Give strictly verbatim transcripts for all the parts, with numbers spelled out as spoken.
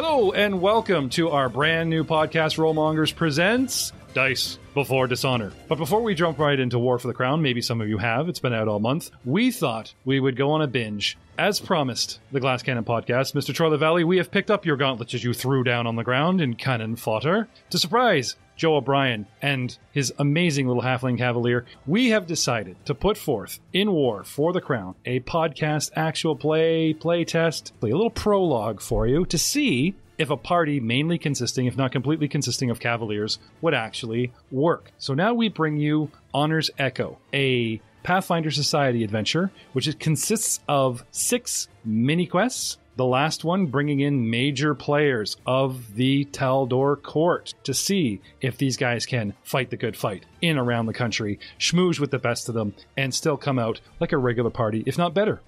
Hello and welcome to our brand new podcast, Rollmongers Presents Dice Before Dishonor. But before we jump right into War for the Crown, maybe some of you have, it's been out all month, we thought we would go on a binge. As promised, the Glass Cannon Podcast, Mister Troy LeValley, we have picked up your gauntlets as you threw down on the ground in Cannon Fodder. To surprise Joe O'Brien and his amazing little halfling cavalier, we have decided to put forth in War for the Crown a podcast actual play, play test, play a little prologue for you to see if a party mainly consisting, if not completely consisting of cavaliers, would actually work. So now we bring you Honor's Echo, a Pathfinder Society adventure, which it consists of six mini quests. The last one bringing in major players of the Taldor court to see if these guys can fight the good fight in around the country, schmooze with the best of them, and still come out like a regular party, if not better,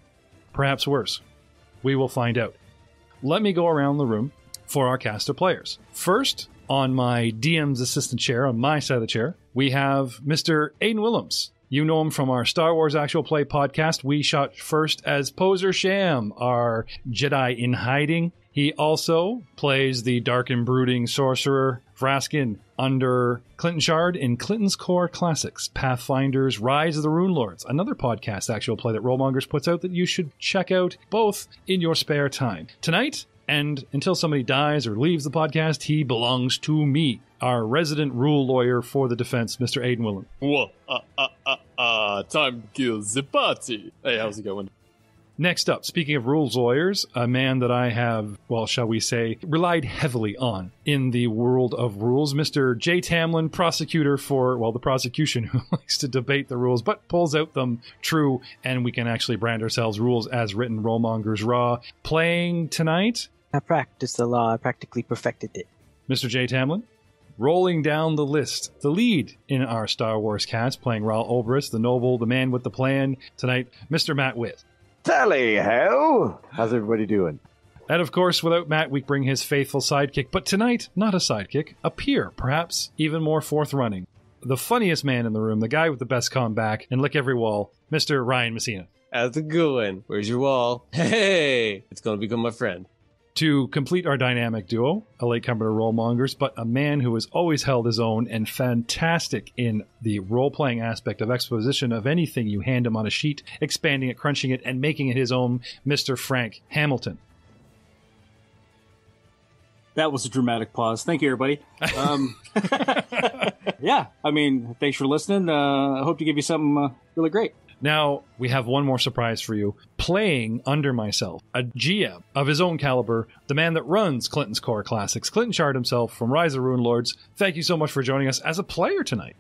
perhaps worse. We will find out. Let me go around the room for our cast of players. First, on my D M's assistant chair, on my side of the chair, we have Mister Aiden Willems. You know him from our Star Wars Actual Play podcast. We shot first as Poser Sham, our Jedi in hiding. He also plays the dark and brooding sorcerer Vraskin under Clinton Shard in Clinton's Core Classics, Pathfinder's Rise of the Rune Lords, another podcast Actual Play that Rollmongers puts out that you should check out both in your spare time. Tonight, and until somebody dies or leaves the podcast, he belongs to me, our resident rule lawyer for the defense, Mister Aiden Willems. Well, uh, uh, uh, uh, time to kill the party. Hey, how's it going? Next up, speaking of rules lawyers, a man that I have, well, shall we say, relied heavily on in the world of rules, Mister J. Tamlin, prosecutor for, well, the prosecution, who likes to debate the rules, but pulls out them true, and we can actually brand ourselves Rules as Written, Rollmongers Raw. Playing tonight... I practiced the law. I practically perfected it. Mister J. Tamlin, rolling down the list, the lead in our Star Wars cast, playing Raul Obris, the noble, the man with the plan. Tonight, Mister Matt Witt. Tally ho! How's everybody doing? And of course, without Matt, we bring his faithful sidekick. But tonight, not a sidekick, a peer, perhaps even more forth-running. The funniest man in the room, the guy with the best comeback, and lick every wall, Mister Ryan Messina. How's it going? Where's your wall? Hey! It's going to become my friend. To complete our dynamic duo, a latecomer to Rollmongers, but a man who has always held his own and fantastic in the role-playing aspect of exposition of anything you hand him on a sheet, expanding it, crunching it, and making it his own, Mister Frank Hamilton. That was a dramatic pause. Thank you, everybody. Um, yeah, I mean, thanks for listening. Uh, I hope to give you something uh, really great. Now, we have one more surprise for you. Playing under myself, a G M of his own caliber, the man that runs Clinton's Core Classics, Clinton Shard himself from Rise of Rune Lords. Thank you so much for joining us as a player tonight.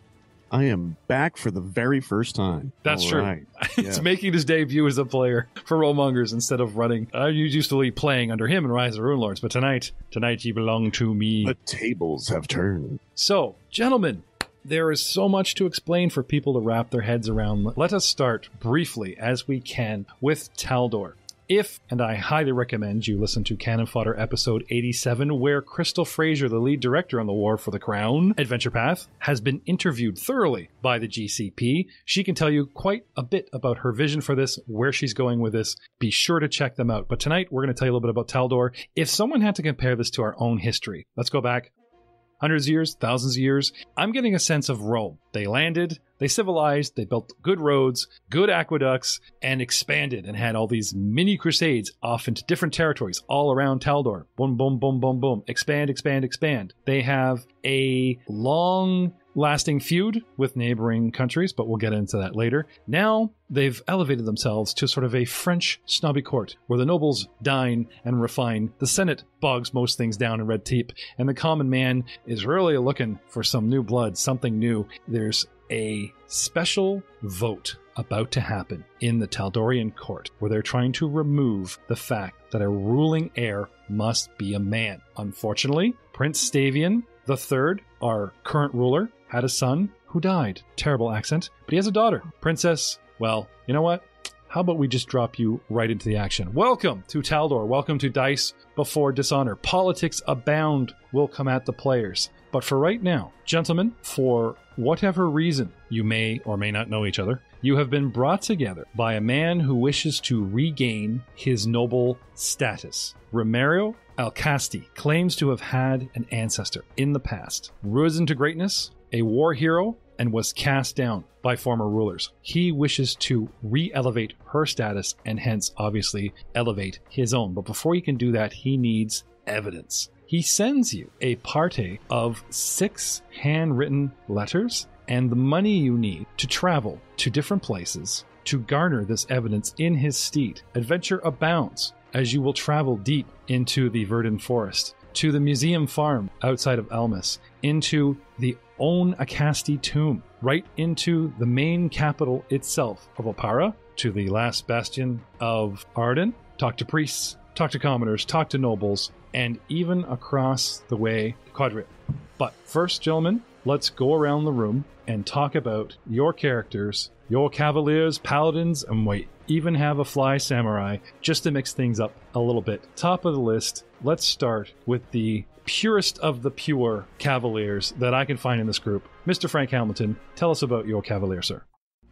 I am back for the very first time. That's All true. Right. It's yeah. Making his debut as a player for Rollmongers instead of running. I used to be playing under him in Rise of the Rune Lords, but tonight, tonight you belong to me. The tables have turned. So, gentlemen, there is so much to explain for people to wrap their heads around. Let us start briefly, as we can, with Taldor. If, and I highly recommend you listen to Cannon Fodder episode eighty-seven, where Crystal Fraser, the lead director on the War for the Crown adventure path, has been interviewed thoroughly by the G C P. She can tell you quite a bit about her vision for this, where she's going with this. Be sure to check them out. But tonight, we're going to tell you a little bit about Taldor. If someone had to compare this to our own history, let's go back hundreds of years, thousands of years. I'm getting a sense of Rome. They landed, they civilized, they built good roads, good aqueducts, and expanded and had all these mini crusades off into different territories all around Taldor. Boom, boom, boom, boom, boom. Expand, expand, expand. They have a long lasting feud with neighboring countries, but we'll get into that later. Now they've elevated themselves to sort of a French snobby court where the nobles dine and refine, the Senate bogs most things down in red tape, and the common man is really looking for some new blood, something new. There's a special vote about to happen in the Taldorian court where they're trying to remove the fact that a ruling heir must be a man. Unfortunately, Prince Stavian the third, our current ruler, had a son who died. Terrible accent. But he has a daughter, Princess. Well, you know what? How about we just drop you right into the action? Welcome to Taldor. Welcome to Dice Before Dishonor. Politics abound will come at the players. But for right now, gentlemen, for whatever reason, you may or may not know each other. You have been brought together by a man who wishes to regain his noble status. Romero Alcasti claims to have had an ancestor in the past, risen to greatness, a war hero, and was cast down by former rulers. He wishes to re-elevate her status and hence obviously elevate his own. But before he can do that, he needs evidence. He sends you a parte of six handwritten letters and the money you need to travel to different places to garner this evidence in his steed. Adventure abounds as you will travel deep into the Verdant Forest, to the museum farm outside of Elmas, into the own Acasti tomb, right into the main capital itself of Opara, to the last bastion of Arden. Talk to priests, talk to commoners, talk to nobles, and even across the way, Quadrit. But first, gentlemen, let's go around the room and talk about your characters, your cavaliers, paladins, and wait, even have a fly samurai just to mix things up a little bit. Top of the list, let's start with the purest of the pure cavaliers that I can find in this group. Mister Frank Hamilton, tell us about your cavalier, sir.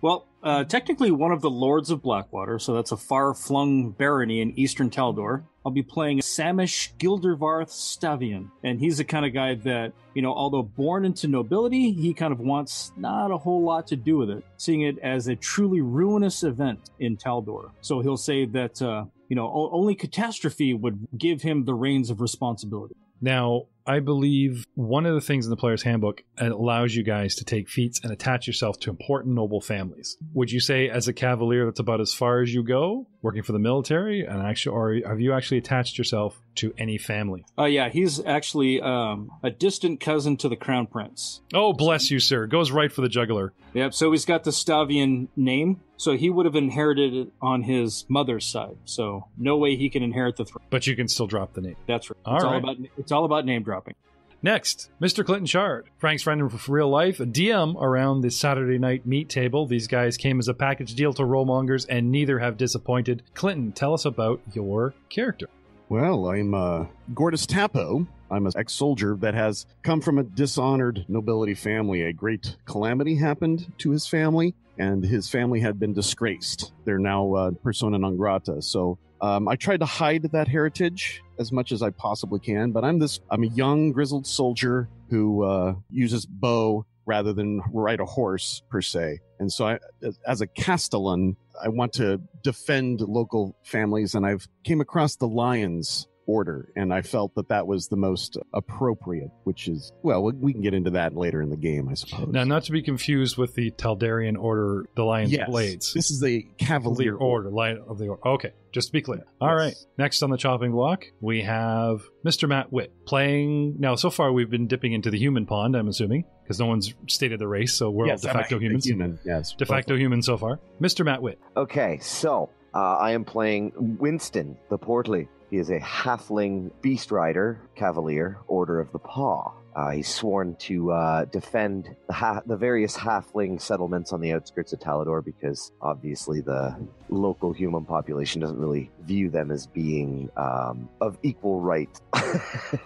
Well, uh, technically one of the Lords of Blackwater, so that's a far-flung barony in eastern Taldor. I'll be playing Samish Gildervarth Stavian, and he's the kind of guy that, you know, although born into nobility, he kind of wants not a whole lot to do with it, seeing it as a truly ruinous event in Taldor. So he'll say that, uh, you know, only catastrophe would give him the reins of responsibility. Now, I believe one of the things in the Player's Handbook, it allows you guys to take feats and attach yourself to important noble families. Would you say as a cavalier that's about as far as you go, working for the military, and actually, or have you actually attached yourself to any family? Oh, uh, yeah, he's actually um, a distant cousin to the Crown Prince. Oh, bless you, sir. Goes right for the juggler. Yep, so he's got the Stavian name. So he would have inherited it on his mother's side. So no way he can inherit the throne. But you can still drop the name. That's right. All it's, right. All about, it's all about name dropping. Next, Mister Clinton Shard, Frank's friend in real life, a D M around the Saturday night meat table. These guys came as a package deal to Rollmongers and neither have disappointed. Clinton, tell us about your character. Well, I'm uh, Gordas Tapo. I'm an ex-soldier that has come from a dishonored nobility family. A great calamity happened to his family, and his family had been disgraced. They're now uh, persona non grata. So um, I tried to hide that heritage as much as I possibly can, but I'm this, I'm a young, grizzled soldier who uh, uses bow rather than ride a horse, per se. And so I, as a Castellan, I want to defend local families, and I've came across the Lions Order, and I felt that that was the most appropriate, which is, well, we can get into that later in the game, I suppose. Now, not to be confused with the Taldarian Order, the Lion's yes, Blades. This is the Cavalier Order, Lion of the Order. Okay, just to be clear. All yes. right, next on the chopping block, we have Mister Matt Witt playing. Now, so far, we've been dipping into the human pond, I'm assuming, because no one's stated the race, so we're yes, all de facto humans. Human. Yes, de facto humans so far. Mister Matt Witt. Okay, so uh, I am playing Winston, the Portly. He is a halfling beast rider, cavalier, Order of the Paw. Uh, he's sworn to uh, defend the, ha- the various halfling settlements on the outskirts of Taldor because obviously the local human population doesn't really view them as being um, of equal right,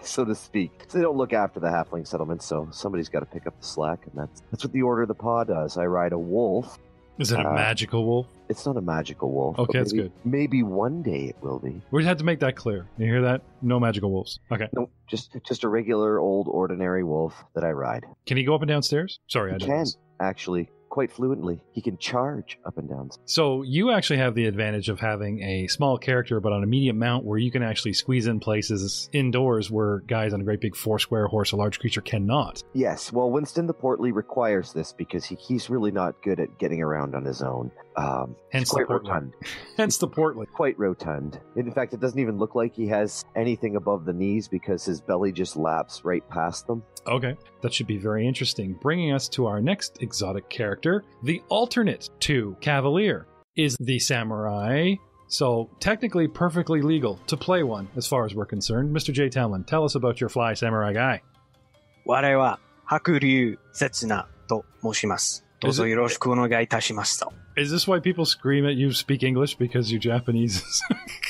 so to speak. So they don't look after the halfling settlements, so somebody's got to pick up the slack, and that's, that's what the Order of the Paw does. I ride a wolf. Is it a uh, magical wolf? It's not a magical wolf. Okay, that's maybe, good. Maybe one day it will be. We'd have to make that clear. You hear that? No magical wolves. Okay. No, just just a regular old ordinary wolf that I ride. Can he go up and down stairs? Sorry, he I can this. actually quite fluently. He can charge up and down. So you actually have the advantage of having a small character, but on a medium mount where you can actually squeeze in places indoors where guys on a great big four-square horse or large creature cannot. Yes, well, Winston the Portly requires this because he, he's really not good at getting around on his own. Um, Hence the portly. Rotund. Hence the portly. Quite rotund. In fact, it doesn't even look like he has anything above the knees because his belly just laps right past them. Okay, that should be very interesting. Bringing us to our next exotic character, the alternate to Cavalier, is the Samurai. So technically perfectly legal to play one, as far as we're concerned. Mister J. Tamlin, tell us about your fly samurai guy. Ware wa Hakuryu Setsuna to moshimasu. Dozo yoroshiku onegai itashimasu. Is this why people scream at you speak English because your Japanese is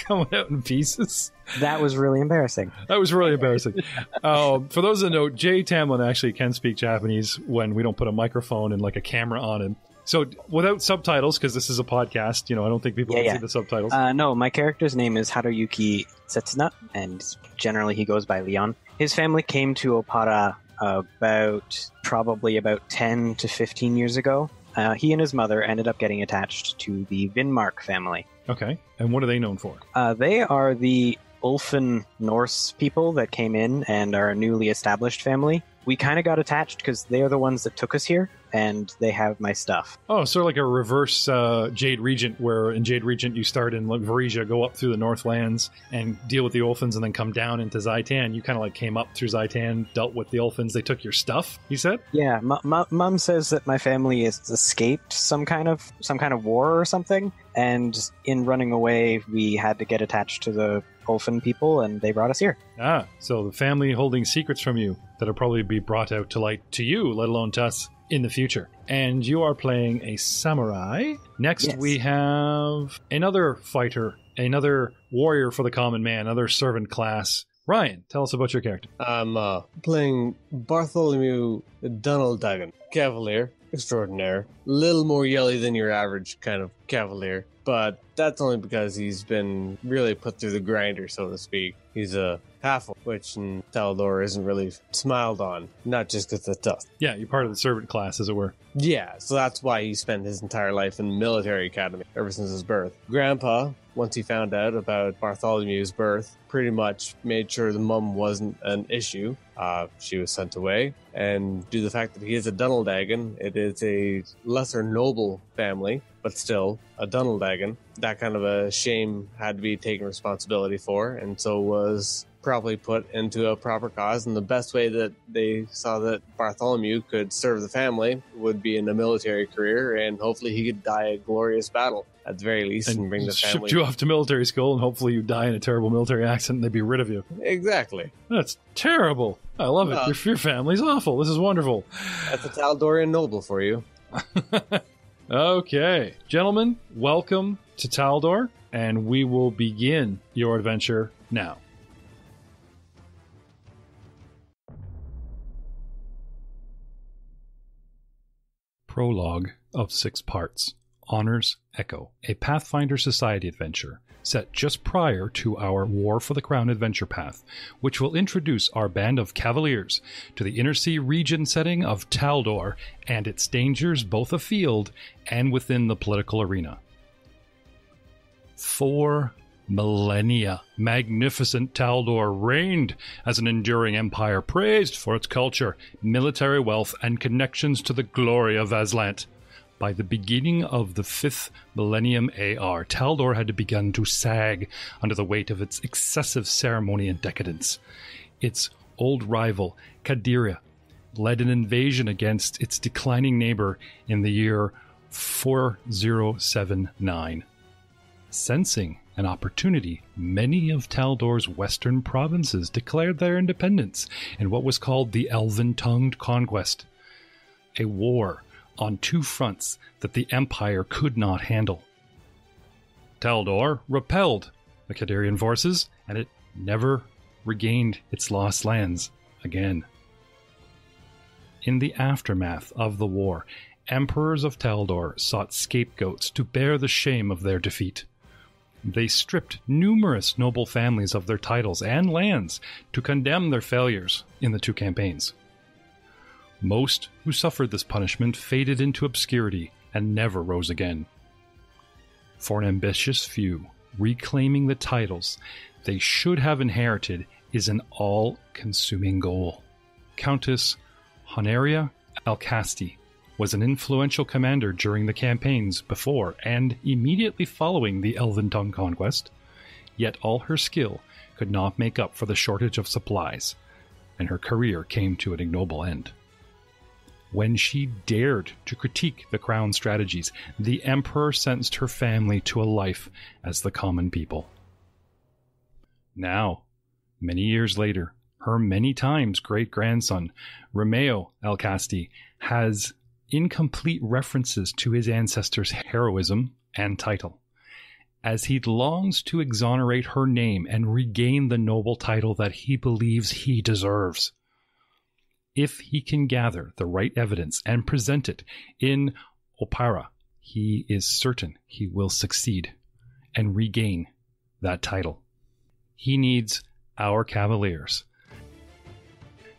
coming out in pieces? That was really embarrassing. That was really embarrassing. uh, for those that know, Jay Tamlin actually can speak Japanese when we don't put a microphone and like a camera on him. So without subtitles, because this is a podcast, you know, I don't think people yeah, can yeah. see the subtitles. Uh, no, my character's name is Haruyuki Setsuna, and generally he goes by Leon. His family came to Opara about probably about ten to fifteen years ago. Uh, he and his mother ended up getting attached to the Vinmark family. Okay. And what are they known for? Uh, they are the Ulfin Norse people that came in and are a newly established family. We kind of got attached because they are the ones that took us here, and they have my stuff. Oh, sort of like a reverse uh, Jade Regent, where in Jade Regent you start in like Varisia, go up through the Northlands, and deal with the Ulfins, and then come down into Zaitan. You kind of like came up through Zaitan, dealt with the Ulfins, they took your stuff, you said? Yeah, m- m- Mom says that my family has escaped some kind of some kind of war or something, and in running away, we had to get attached to the Ulfin people, and they brought us here. Ah, so the family holding secrets from you that'll probably be brought out to light to you, let alone to us, in the future. And you are playing a samurai. Next, yes. we have another fighter, another warrior for the common man, another servant class. Ryan, tell us about your character. I'm uh, playing Bartholomew Dunaldagon, cavalier extraordinaire. Little more yelly than your average kind of cavalier, but that's only because he's been really put through the grinder, so to speak. He's a half-orc, which in Taldor isn't really smiled on, not just because it's tough. Yeah, you're part of the servant class, as it were. Yeah, so that's why he spent his entire life in the military academy, ever since his birth. Grandpa, once he found out about Bartholomew's birth, pretty much made sure the mum wasn't an issue. Uh, she was sent away, and due to the fact that he is a Dunaldagon, it is a lesser noble family, but still a Dunaldagon. That kind of a shame had to be taken responsibility for, and so was probably put into a proper cause, and the best way that they saw that Bartholomew could serve the family would be in a military career, and hopefully he could die a glorious battle at the very least and, and bring the family. Shipped you off to military school, and hopefully you die in a terrible military accident and they'd be rid of you. Exactly. That's terrible. I love it. Uh, your, your family's awful. This is wonderful. That's a Taldorian noble for you. Okay. Gentlemen, welcome to Taldor, and we will begin your adventure now. Prologue of six parts. Honor's Echo, a Pathfinder Society adventure set just prior to our War for the Crown adventure path, which will introduce our band of cavaliers to the Inner Sea region setting of Taldor and its dangers both afield and within the political arena. Four millennia, magnificent Taldor reigned as an enduring empire praised for its culture, military wealth, and connections to the glory of Aslant. By the beginning of the fifth millennium A R, Taldor had begun to sag under the weight of its excessive ceremony and decadence. Its old rival, Kadira, led an invasion against its declining neighbor in the year forty seventy-nine. Sensing an opportunity, many of Taldor's western provinces declared their independence in what was called the Elven-Tongued Conquest, a war on two fronts that the Empire could not handle. Taldor repelled the Kadirian forces, and it never regained its lost lands again. In the aftermath of the war, emperors of Taldor sought scapegoats to bear the shame of their defeat. They stripped numerous noble families of their titles and lands to condemn their failures in the two campaigns. Most who suffered this punishment faded into obscurity and never rose again. For an ambitious few, reclaiming the titles they should have inherited is an all-consuming goal. Countess Honoria Alcasti was an influential commander during the campaigns before and immediately following the Elventon conquest, yet all her skill could not make up for the shortage of supplies, and her career came to an ignoble end. When she dared to critique the crown strategies, the emperor sentenced her family to a life as the common people. Now, many years later, her many times great-grandson, Romero Alcasti, has incomplete references to his ancestors' heroism and title, as he longs to exonerate her name and regain the noble title that he believes he deserves. If he can gather the right evidence and present it in Opara. He is certain he will succeed and regain that title. He needs our cavaliers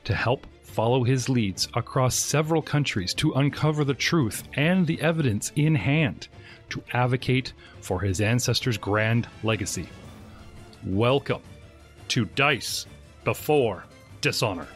to help follow his leads across several countries to uncover the truth and the evidence in hand to advocate for his ancestors' grand legacy. Welcome to Dice Before Dishonor.